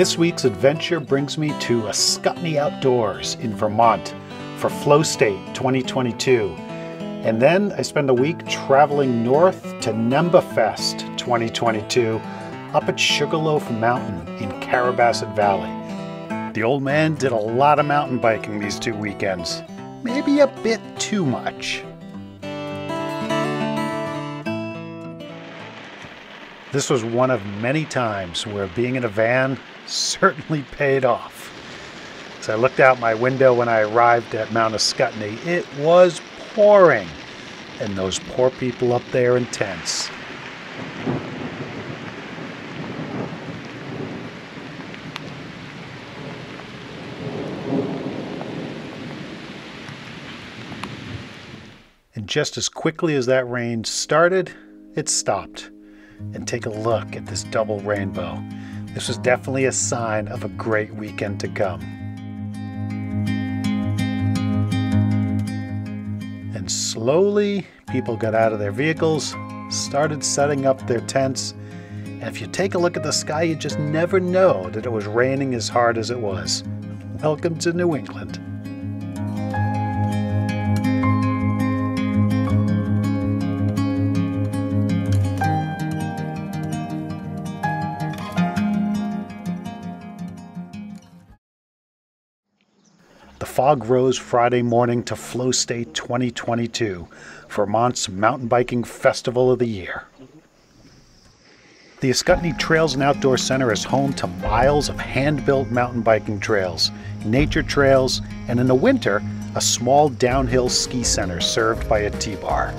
This week's adventure brings me to Ascutney Outdoors in Vermont for Flow State 2022. And then I spend a week traveling north to Nemba Fest 2022 up at Sugarloaf Mountain in Carrabassett Valley. The old man did a lot of mountain biking these 2 weekends, maybe a bit too much. This was one of many times where being in a van certainly paid off. As I looked out my window when I arrived at Mount Ascutney, it was pouring, and those poor people up there in tents. And just as quickly as that rain started, it stopped. And take a look at this double rainbow. This was definitely a sign of a great weekend to come. And slowly, people got out of their vehicles, started setting up their tents, and if you take a look at the sky, you just never know that it was raining as hard as it was. Welcome to New England. Fog rose Friday morning to Flow State 2022, Vermont's mountain biking festival of the year. The Ascutney Trails and Outdoor Center is home to miles of hand-built mountain biking trails, nature trails, and in the winter, a small downhill ski center served by a T-bar.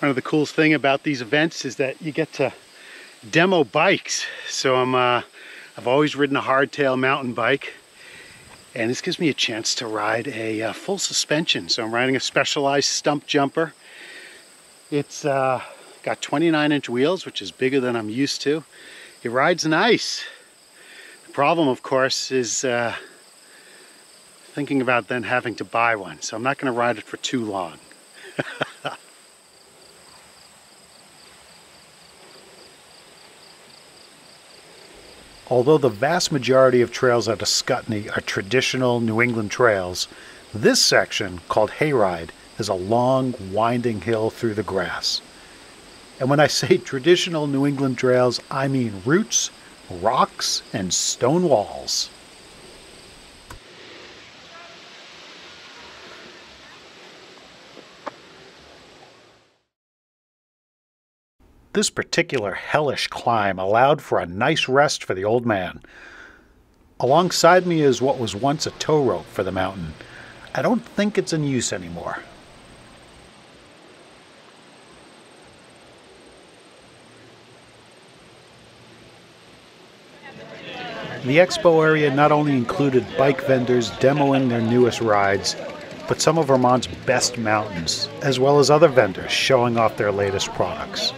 One of the coolest things about these events is that you get to demo bikes. So I've always ridden a hardtail mountain bike, and this gives me a chance to ride a full suspension. So I'm riding a Specialized Stumpjumper. It's got 29-inch wheels, which is bigger than I'm used to. It rides nice. The problem, of course, is thinking about then having to buy one, so I'm not going to ride it for too long. Although the vast majority of trails at Ascutney are traditional New England trails, this section, called Hayride, is a long, winding hill through the grass. And when I say traditional New England trails, I mean roots, rocks, and stone walls. This particular hellish climb allowed for a nice rest for the old man. Alongside me is what was once a tow rope for the mountain. I don't think it's in use anymore. The expo area not only included bike vendors demoing their newest rides, but some of Vermont's best mountains, as well as other vendors showing off their latest products.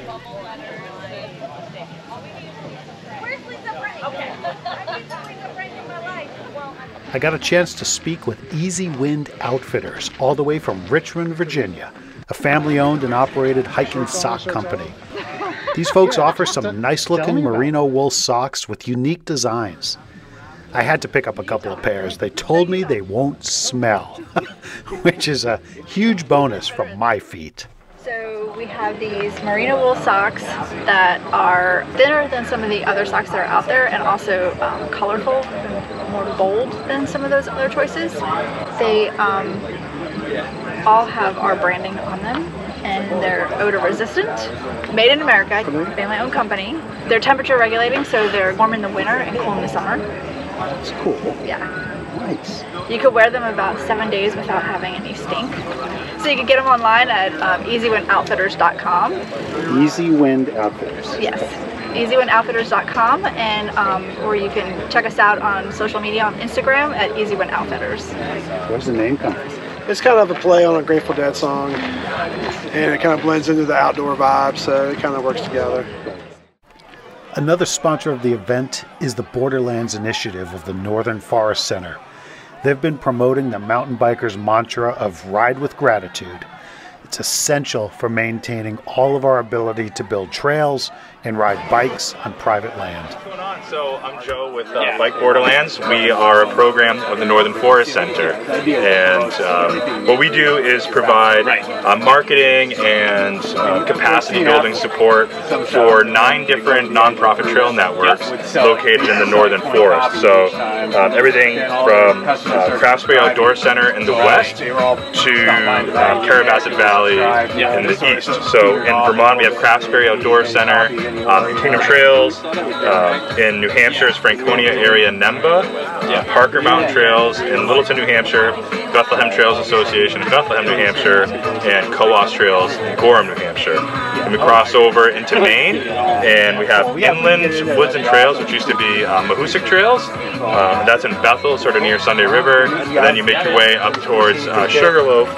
I got a chance to speak with Easy Wind Outfitters, all the way from Richmond, Virginia, a family-owned and operated hiking sock company. These folks offer some nice-looking merino wool socks with unique designs. I had to pick up a couple of pairs. They told me they won't smell, which is a huge bonus from my feet. So we have these merino wool socks that are thinner than some of the other socks that are out there, and also colorful and more bold than some of those other choices. They all have our branding on them, and they're odor resistant, made in America, family-owned company. They're temperature regulating, so they're warm in the winter and cool in the summer. That's cool. Yeah. Nice. You could wear them about 7 days without having any stink. So you can get them online at EasyWindOutfitters.com. Easy Wind Outfitters. Yes. EasyWindOutfitters.com, and or you can check us out on social media on Instagram at Easy Wind Outfitters. Where's the name coming? It's kind of a play on a Grateful Dead song, and it kind of blends into the outdoor vibe, so it kind of works together. Another sponsor of the event is the Borderlands Initiative of the Northern Forest Center. They've been promoting the mountain bikers' mantra of ride with gratitude. It's essential for maintaining all of our ability to build trails and ride bikes on private land. What's going on? So I'm Joe with Bike Borderlands. We are a program of the Northern Forest Center, and what we do is provide marketing and capacity building support for 9 different nonprofit trail networks located in the Northern Forest. So everything from Craftsbury Outdoor Center in the west to Carrabassett Valley in the east. So in Vermont we have Craftsbury Outdoor Center, Kingdom Trails, in New Hampshire's Franconia area Nemba, Parker Mountain Trails in Littleton, New Hampshire, Bethlehem Trails Association in Bethlehem, New Hampshire, and Coos Trails in Gorham, New Hampshire. And we cross over into Maine and we have Inland Woods and Trails, which used to be Mahoosic Trails. That's in Bethel, sort of near Sunday River, and then you make your way up towards Sugarloaf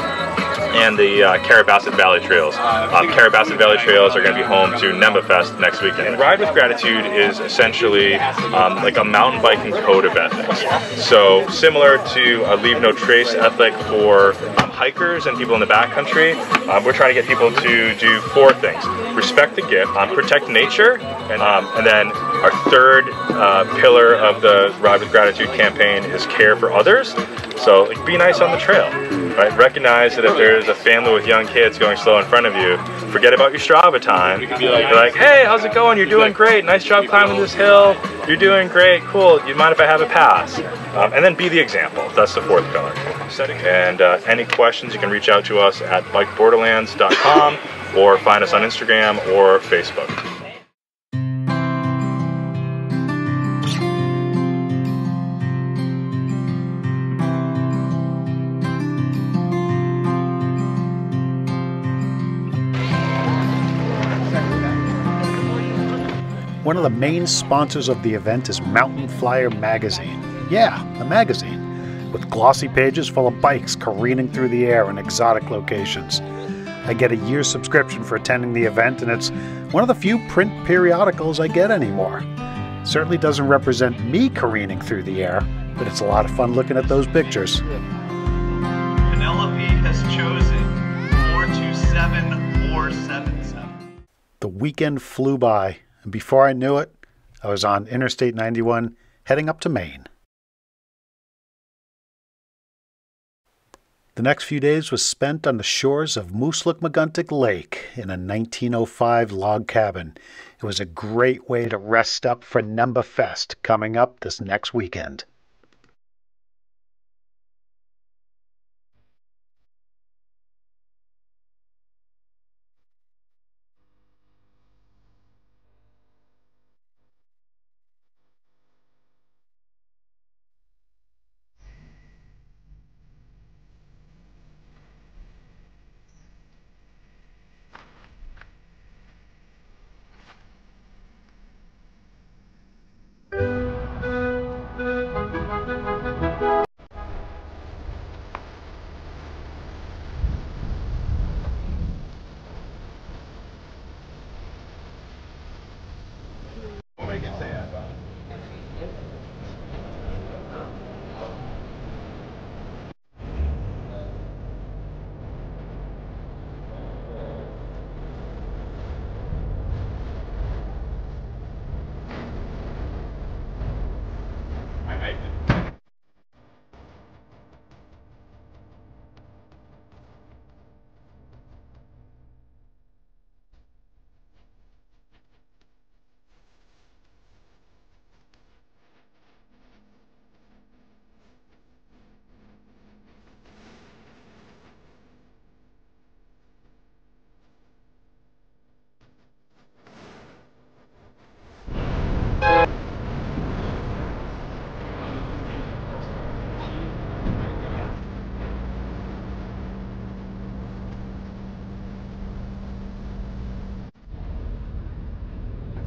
and the Carrabassett Valley Trails. Carrabassett Valley Trails are going to be home to Nemba Fest next weekend. And Ride with Gratitude is essentially like a mountain biking code of ethics. So similar to a Leave No Trace ethic for hikers and people in the backcountry, we're trying to get people to do 4 things. Respect the gift, protect nature, and then our third pillar of the Ride with Gratitude campaign is care for others. So like, be nice on the trail, right? Recognize that if there's a family with young kids going slow in front of you, forget about your Strava time. You're like, hey, how's it going? You're doing great. Nice job climbing this hill. You're doing great. Cool. Do you mind if I have a pass? And then be the example. That's the 4th pillar. And any questions, you can reach out to us at bikeborderlands.com or find us on Instagram or Facebook. One of the main sponsors of the event is Mountain Flyer magazine. Yeah, a magazine, with glossy pages full of bikes careening through the air in exotic locations. I get a year's subscription for attending the event, and it's one of the few print periodicals I get anymore. It certainly doesn't represent me careening through the air, but it's a lot of fun looking at those pictures. Penelope has chosen 427477. The weekend flew by. And before I knew it, I was on Interstate 91, heading up to Maine. The next few days was spent on the shores of Mooselookmeguntic Lake in a 1905 log cabin. It was a great way to rest up for Nemba Fest coming up this next weekend.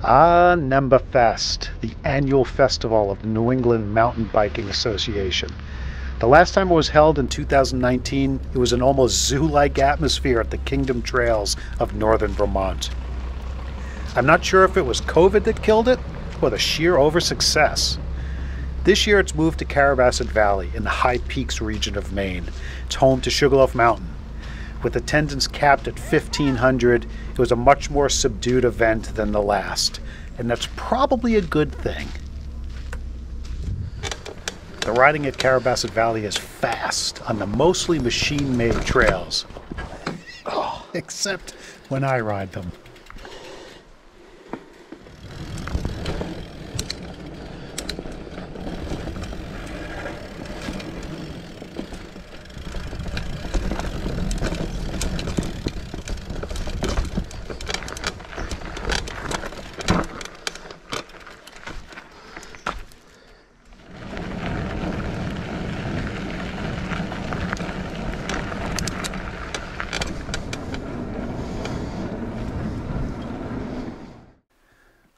Nemba Fest, the annual festival of the New England Mountain Biking Association. The last time it was held in 2019, it was an almost zoo-like atmosphere at the Kingdom Trails of northern Vermont. I'm not sure if it was COVID that killed it or the sheer over-success. This year it's moved to Carrabassett Valley in the High Peaks region of Maine. It's home to Sugarloaf Mountain. With attendance capped at 1,500, it was a much more subdued event than the last, and that's probably a good thing. The riding at Carrabassett Valley is fast on the mostly machine-made trails, except when I ride them.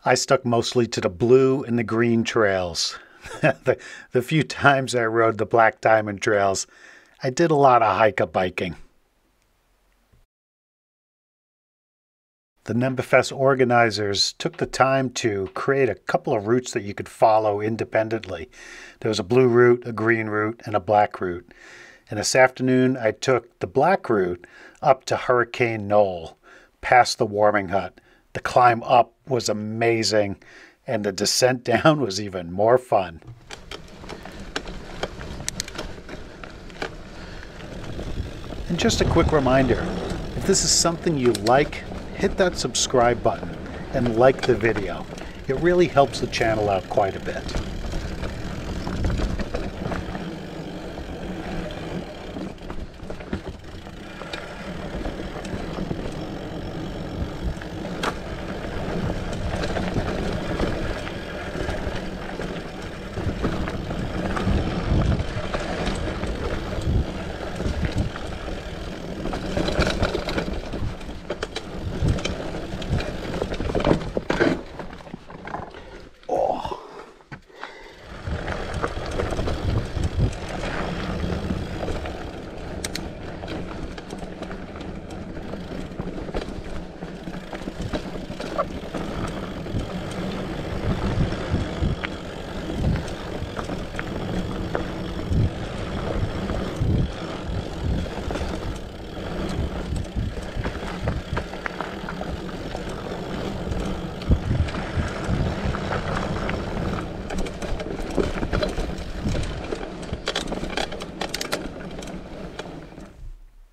I stuck mostly to the blue and the green trails. The few times I rode the Black Diamond trails, I did a lot of hike biking. The Nemba Fest organizers took the time to create a couple of routes that you could follow independently. There was a blue route, a green route, and a black route. And this afternoon, I took the black route up to Hurricane Knoll, past the warming hut. The climb up was amazing, and the descent down was even more fun. And just a quick reminder, if this is something you like, hit that subscribe button and like the video. It really helps the channel out quite a bit.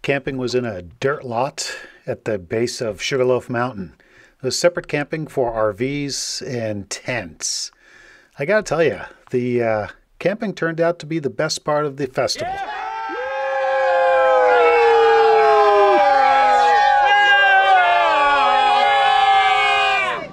Camping was in a dirt lot at the base of Sugarloaf Mountain. It was separate camping for RVs and tents. I gotta tell you, the camping turned out to be the best part of the festival. Yeah! Yeah!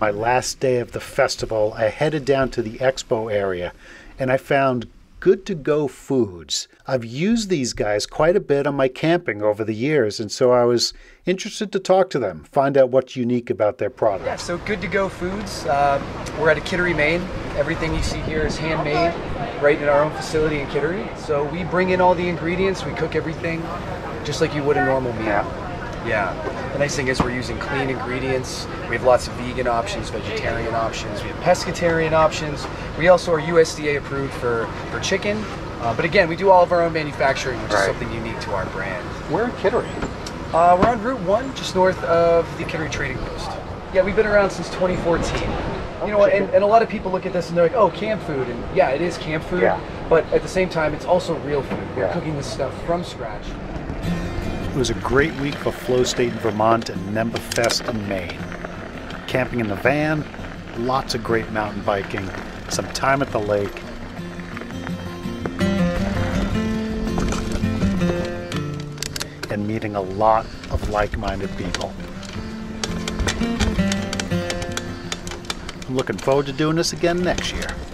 My last day of the festival, I headed down to the expo area and I found Good To Go Foods. I've used these guys quite a bit on my camping over the years, and so I was interested to talk to them, find out what's unique about their products. Yeah, so Good To Go Foods, we're out of Kittery, Maine. Everything you see here is handmade, right in our own facility in Kittery. So we bring in all the ingredients, we cook everything, just like you would a normal meal. Yeah, the nice thing is we're using clean ingredients. We have lots of vegan options, vegetarian options, we have pescatarian options. We also are USDA approved for chicken, but again, we do all of our own manufacturing, which is something unique to our brand. We're in Kittery. We're on Route 1, just north of the Kittery Trading Post. Yeah, we've been around since 2014. You know what, and a lot of people look at this and they're like, oh, camp food, and yeah, it is camp food, but at the same time, it's also real food. We're cooking this stuff from scratch. It was a great week for Flow State in Vermont and Nemba Fest in Maine. Camping in the van, lots of great mountain biking, some time at the lake. And meeting a lot of like-minded people. I'm looking forward to doing this again next year.